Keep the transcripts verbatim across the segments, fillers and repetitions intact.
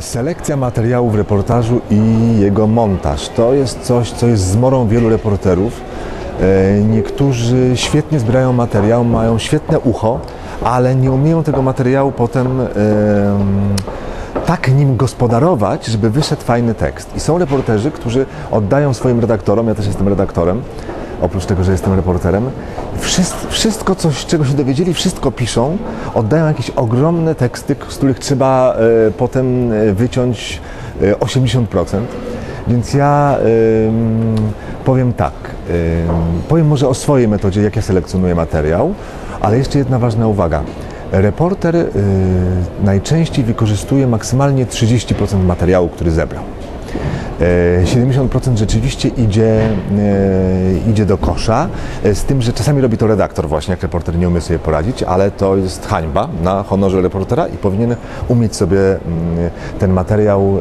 Selekcja materiału w reportażu i jego montaż to jest coś, co jest zmorą wielu reporterów. Niektórzy świetnie zbierają materiał, mają świetne ucho, ale nie umieją tego materiału potem tak nim gospodarować, żeby wyszedł fajny tekst. I są reporterzy, którzy oddają swoim redaktorom, ja też jestem redaktorem, oprócz tego, że jestem reporterem, wszystko, coś, czego się dowiedzieli, wszystko piszą, oddają jakieś ogromne teksty, z których trzeba y, potem wyciąć y, osiemdziesiąt procent. Więc ja y, powiem tak, y, powiem może o swojej metodzie, jak ja selekcjonuję materiał, ale jeszcze jedna ważna uwaga. Reporter y, najczęściej wykorzystuje maksymalnie trzydzieści procent materiału, który zebrał. siedemdziesiąt procent rzeczywiście idzie, idzie do kosza, z tym, że czasami robi to redaktor właśnie, jak reporter nie umie sobie poradzić, ale to jest hańba na honorze reportera i powinien umieć sobie ten materiał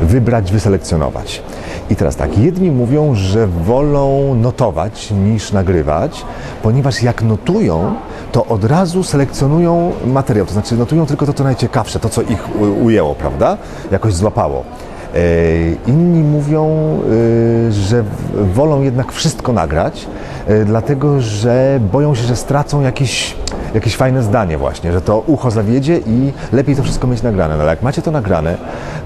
wybrać, wyselekcjonować. I teraz tak, jedni mówią, że wolą notować niż nagrywać, ponieważ jak notują, to od razu selekcjonują materiał, to znaczy notują tylko to, co najciekawsze, to, co ich ujęło, prawda, jakoś złapało. Inni mówią, że wolą jednak wszystko nagrać, dlatego że boją się, że stracą jakiś, jakieś fajne zdanie właśnie, że to ucho zawiedzie i lepiej to wszystko mieć nagrane. No, ale jak macie to nagrane,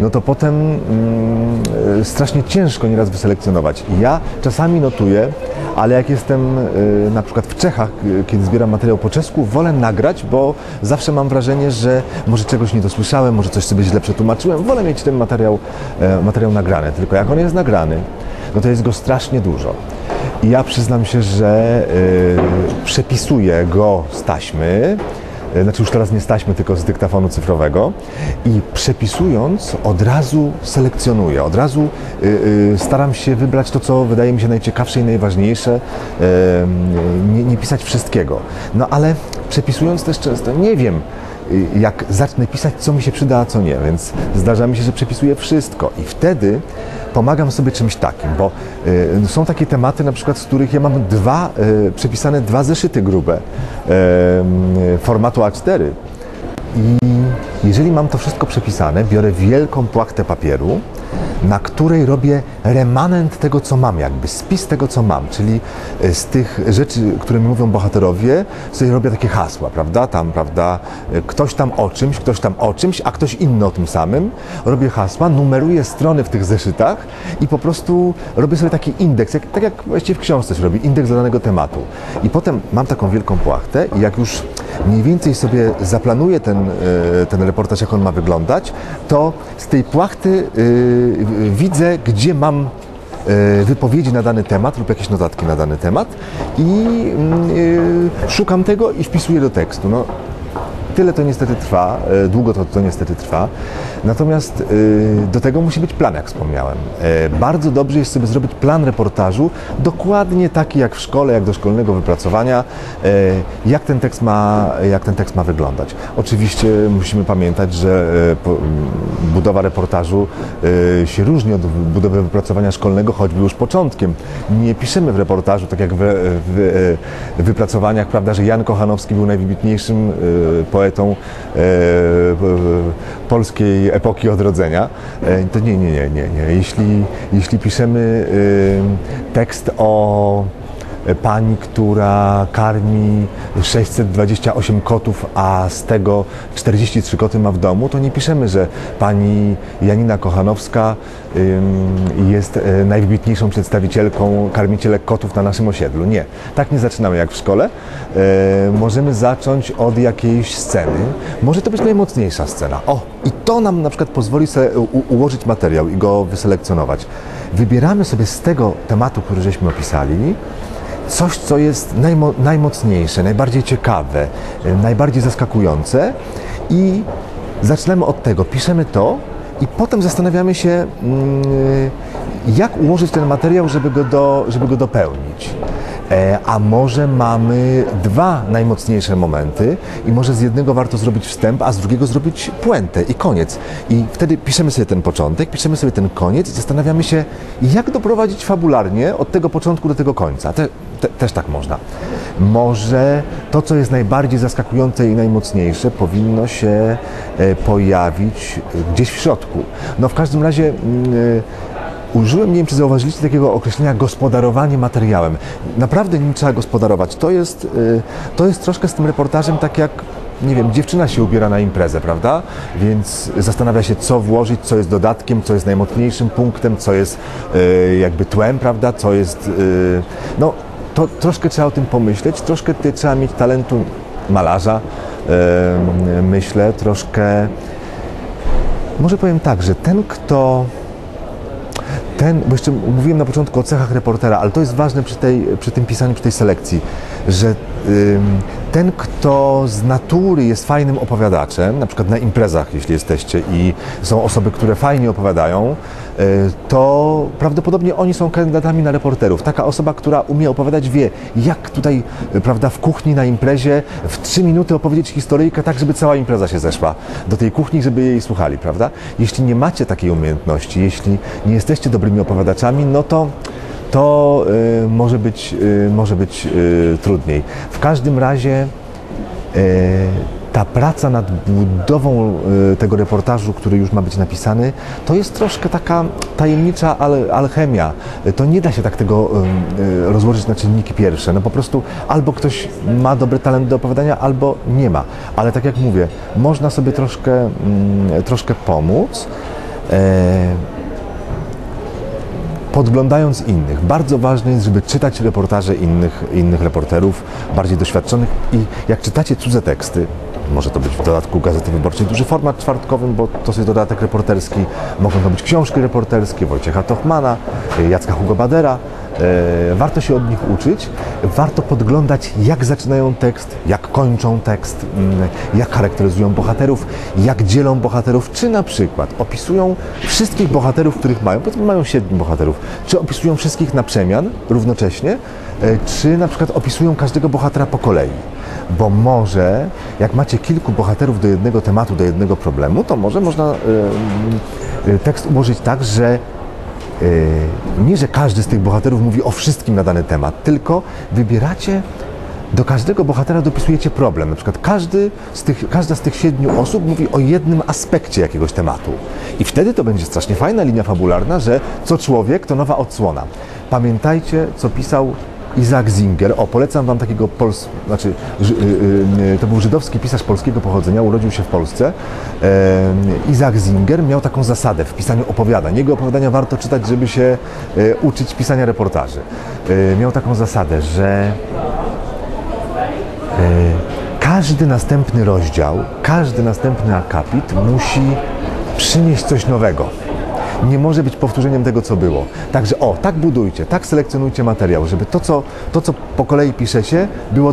no to potem mm, strasznie ciężko nieraz wyselekcjonować. Ja czasami notuję, ale jak jestem y, na przykład w Czechach, y, kiedy zbieram materiał po czesku, wolę nagrać, bo zawsze mam wrażenie, że może czegoś nie dosłyszałem, może coś sobie źle przetłumaczyłem. Wolę mieć ten materiał, y, materiał nagrany, tylko jak on jest nagrany, no to jest go strasznie dużo. I ja przyznam się, że y, przepisuję go z taśmy, y, znaczy już teraz nie z taśmy, tylko z dyktafonu cyfrowego i przepisując od razu selekcjonuję, od razu y, y, staram się wybrać to, co wydaje mi się najciekawsze i najważniejsze, y, nie, nie pisać wszystkiego. No ale przepisując też często nie wiem, jak zacznę pisać, co mi się przyda, a co nie, więc zdarza mi się, że przepisuję wszystko i wtedy pomagam sobie czymś takim, bo y, są takie tematy, na przykład, z których ja mam dwa, y, przepisane dwa zeszyty grube y, formatu A cztery i jeżeli mam to wszystko przepisane, biorę wielką płachtę papieru, na której robię remanent tego, co mam, jakby spis tego, co mam, czyli z tych rzeczy, które mi mówią bohaterowie, sobie robię takie hasła, prawda, tam, prawda, ktoś tam o czymś, ktoś tam o czymś, a ktoś inny o tym samym, robię hasła, numeruję strony w tych zeszytach i po prostu robię sobie taki indeks, jak, tak jak właściwie w książce się robi, indeks danego tematu. I potem mam taką wielką płachtę i jak już mniej więcej sobie zaplanuję ten, ten reportaż, jak on ma wyglądać, to z tej płachty yy, widzę, gdzie mam wypowiedzi na dany temat lub jakieś notatki na dany temat i szukam tego i wpisuję do tekstu. No, tyle to niestety trwa, długo to, to niestety trwa, natomiast do tego musi być plan, jak wspomniałem. Bardzo dobrze jest sobie zrobić plan reportażu, dokładnie taki jak w szkole, jak do szkolnego wypracowania, jak ten tekst ma, jak ten tekst ma wyglądać. Oczywiście musimy pamiętać, że budowa reportażu się różni od budowy wypracowania szkolnego, choćby już początkiem. Nie piszemy w reportażu, tak jak w, w, w wypracowaniach, prawda, że Jan Kochanowski był najwybitniejszym poetą, poetą polskiej epoki odrodzenia, to nie, nie, nie, nie, nie. Jeśli, jeśli piszemy tekst o pani, która karmi sześćset dwadzieścia osiem kotów, a z tego czterdzieści trzy koty ma w domu, to nie piszemy, że pani Janina Kochanowska jest najwybitniejszą przedstawicielką karmicielek kotów na naszym osiedlu. Nie. Tak nie zaczynamy jak w szkole. Możemy zacząć od jakiejś sceny. Może to być najmocniejsza scena. O! I to nam na przykład pozwoli sobie ułożyć materiał i go wyselekcjonować. Wybieramy sobie z tego tematu, który żeśmy opisali, coś, co jest najmo najmocniejsze, najbardziej ciekawe, najbardziej zaskakujące i zaczynamy od tego, piszemy to i potem zastanawiamy się, jak ułożyć ten materiał, żeby go, do, żeby go dopełnić. a może mamy dwa najmocniejsze momenty i może z jednego warto zrobić wstęp, a z drugiego zrobić puentę i koniec. I wtedy piszemy sobie ten początek, piszemy sobie ten koniec i zastanawiamy się, jak doprowadzić fabularnie od tego początku do tego końca. Te, te, też tak można. Może to, co jest najbardziej zaskakujące i najmocniejsze, powinno się pojawić gdzieś w środku. No w każdym razie użyłem, nie wiem czy zauważyliście, takiego określenia gospodarowanie materiałem. Naprawdę nim trzeba gospodarować. To jest, to jest troszkę z tym reportażem tak jak, nie wiem, dziewczyna się ubiera na imprezę, prawda? Więc zastanawia się, co włożyć, co jest dodatkiem, co jest najmocniejszym punktem, co jest jakby tłem, prawda? Co jest... No, to troszkę trzeba o tym pomyśleć, troszkę trzeba mieć talentu malarza, myślę, troszkę... Może powiem tak, że ten, kto... Ten, bo jeszcze mówiłem na początku o cechach reportera, ale to jest ważne przy, tej, przy tym pisaniu, przy tej selekcji, że ten, kto z natury jest fajnym opowiadaczem, na przykład na imprezach, jeśli jesteście i są osoby, które fajnie opowiadają, to prawdopodobnie oni są kandydatami na reporterów. Taka osoba, która umie opowiadać, wie, jak tutaj, prawda, w kuchni na imprezie w trzy minuty opowiedzieć historyjkę tak, żeby cała impreza się zeszła do tej kuchni, żeby jej słuchali, prawda? Jeśli nie macie takiej umiejętności, jeśli nie jesteście dobrymi opowiadaczami, no to to y, może być, y, może być y, trudniej. W każdym razie y, ta praca nad budową y, tego reportażu, który już ma być napisany, to jest troszkę taka tajemnicza al alchemia. To nie da się tak tego y, rozłożyć na czynniki pierwsze. No po prostu albo ktoś ma dobry talent do opowiadania, albo nie ma. Ale tak jak mówię, można sobie troszkę, y, troszkę pomóc. Y, Podglądając innych. Bardzo ważne jest, żeby czytać reportaże innych, innych reporterów, bardziej doświadczonych i jak czytacie cudze teksty, może to być w dodatku Gazety Wyborczej duży format czwartkowy, bo to jest dodatek reporterski, mogą to być książki reporterskie Wojciecha Tochmana, Jacka Hugo Badera. Warto się od nich uczyć, warto podglądać, jak zaczynają tekst, jak kończą tekst, jak charakteryzują bohaterów, jak dzielą bohaterów, czy na przykład opisują wszystkich bohaterów, których mają, powiedzmy mają siedmiu bohaterów, czy opisują wszystkich na przemian równocześnie, czy na przykład opisują każdego bohatera po kolei. Bo może, jak macie kilku bohaterów do jednego tematu, do jednego problemu, to może można yy, tekst ułożyć tak, że yy, nie, że każdy z tych bohaterów mówi o wszystkim na dany temat, tylko wybieracie, do każdego bohatera dopisujecie problem. Na przykład każdy z tych, każda z tych siedmiu osób mówi o jednym aspekcie jakiegoś tematu. I wtedy to będzie strasznie fajna linia fabularna, że co człowiek, to nowa odsłona. Pamiętajcie, co pisał Isaac Singer. O, polecam wam takiego pols... znaczy, ży... to był żydowski pisarz polskiego pochodzenia, urodził się w Polsce. Isaac Singer miał taką zasadę w pisaniu opowiadań. Jego opowiadania warto czytać, żeby się uczyć pisania reportaży. Miał taką zasadę, że każdy następny rozdział, każdy następny akapit musi przynieść coś nowego. Nie może być powtórzeniem tego, co było. Także o, tak budujcie, tak selekcjonujcie materiał, żeby to, co, to, co po kolei piszecie, było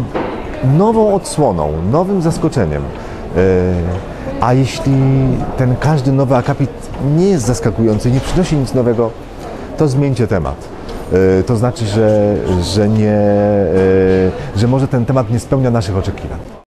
nową odsłoną, nowym zaskoczeniem. Yy, a jeśli ten każdy nowy akapit nie jest zaskakujący, nie przynosi nic nowego, to zmieńcie temat. Yy, to znaczy, że, że, nie, yy, że może ten temat nie spełnia naszych oczekiwań.